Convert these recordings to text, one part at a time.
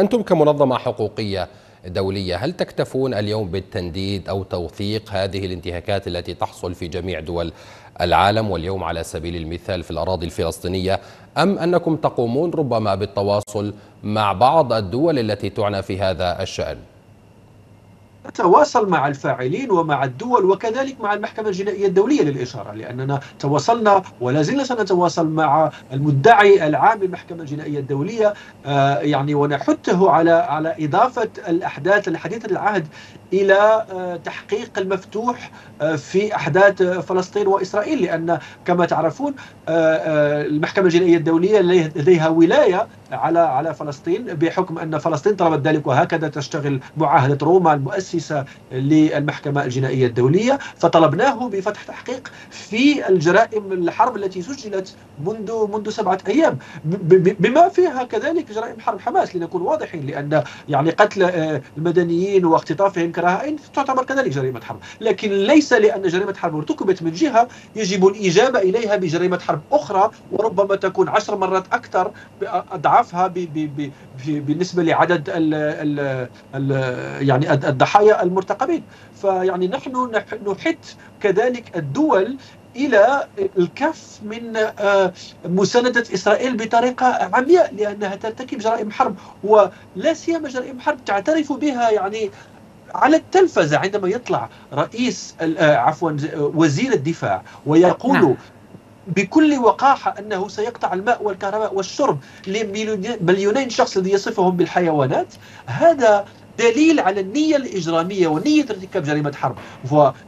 أنتم كمنظمة حقوقية دولية، هل تكتفون اليوم بالتنديد أو توثيق هذه الانتهاكات التي تحصل في جميع دول العالم واليوم على سبيل المثال في الأراضي الفلسطينية، أم أنكم تقومون ربما بالتواصل مع بعض الدول التي تعنى في هذا الشأن؟ نتواصل مع الفاعلين ومع الدول وكذلك مع المحكمة الجنائية الدولية للإشارة، لأننا تواصلنا ولا زلنا سنتواصل مع المدعي العام للمحكمة الجنائية الدولية، ونحثه على إضافة الأحداث الحديثة العهد إلى تحقيق المفتوح في أحداث فلسطين وإسرائيل، لأن كما تعرفون المحكمة الجنائية الدولية لديها ولاية على فلسطين بحكم أن فلسطين طلبت ذلك، وهكذا تشتغل معاهدة روما المؤسسة للمحكمة الجنائية الدولية. فطلبناه بفتح تحقيق في الجرائم الحرب التي سجلت منذ 7 أيام، بما فيها كذلك جرائم حرب حماس، لنكون واضحين، لأن قتل المدنيين واختطافهم كراهين تعتبر كذلك جريمة حرب، لكن ليس لأن جريمة حرب ارتكبت من جهة يجب الإجابة إليها بجريمة حرب أخرى، وربما تكون 10 مرات أكثر أضعافها بالنسبة لعدد الضحايا المرتقبين. نحن نحث كذلك الدول إلى الكف من مساندة إسرائيل بطريقة عمياء، لأنها ترتكب جرائم حرب، ولا سيما جرائم حرب تعترف بها على التلفزة، عندما يطلع وزير الدفاع ويقول بكل وقاحة أنه سيقطع الماء والكهرباء والشرب لمليونين شخص الذي يصفهم بالحيوانات. هذا دليل على النية الإجرامية ونية ارتكاب جريمة حرب،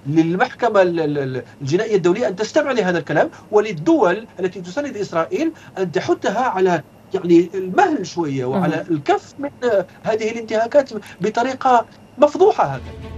وللمحكمة الجنائية الدولية أن تستمع لهذا الكلام، وللدول التي تساند إسرائيل أن تحثها على المهل شوية وعلى الكف من هذه الانتهاكات بطريقة مفضوحة هكذا.